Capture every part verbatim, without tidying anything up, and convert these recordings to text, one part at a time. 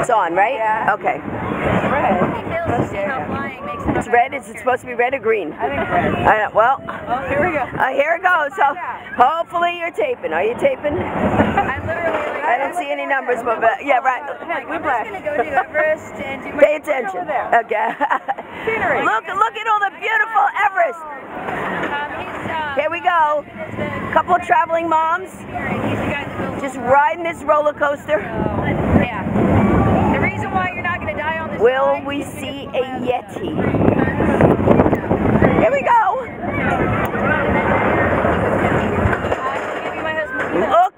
It's on, right? Yeah. Okay. It's red. It feels how flying makes it. It's red. Is it supposed to be red or green? I think red. I know. Well. Oh, here we go. Uh, here it goes. So hopefully you're taping. Are you taping? I literally. Like, I don't see any numbers, but, but yeah, right. Like, I'm just gonna go to Everest and do my. Pay attention. There. Okay. Scenery. Look! Look at all the beautiful Everest. Here we go. Couple of traveling moms. Just riding this roller coaster. So, yeah. The reason why you're not going to die on this. Will ride, we see a Yeti? Here we go. Look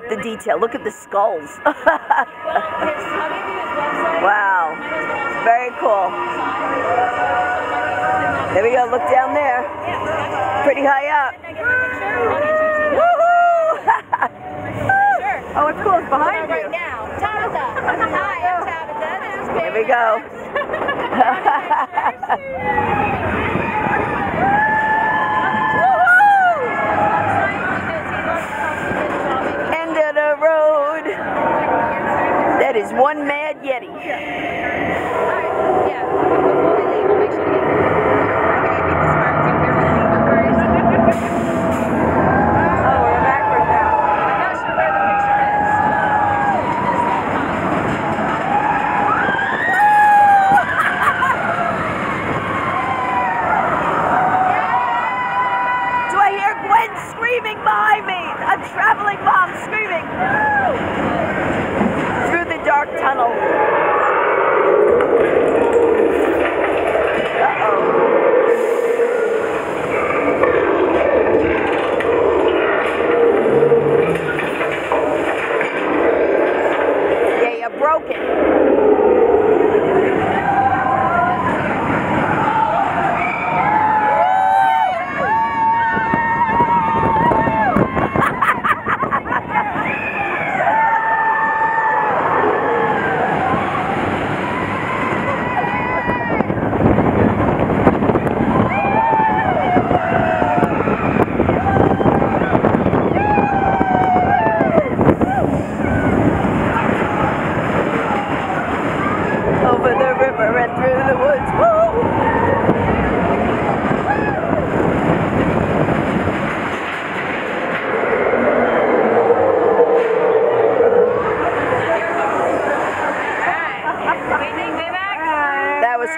at the detail. Look at the skulls. Wow. Very cool. There we go. Look down there. Pretty high up. Oh, it's cool. It's behind you. Right now. Tabitha. Hi, I'm Tabitha. This is Here we go. Woohoo! End of the road. That is one mad Yeti. All right. Yeah. Before we leave, we'll make sure to get screaming behind me, a traveling mom screaming through the dark tunnel. Uh-oh. Yeah, you broke it.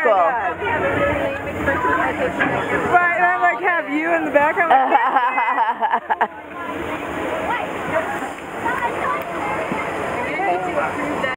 Cool. Right, I like have you in the background.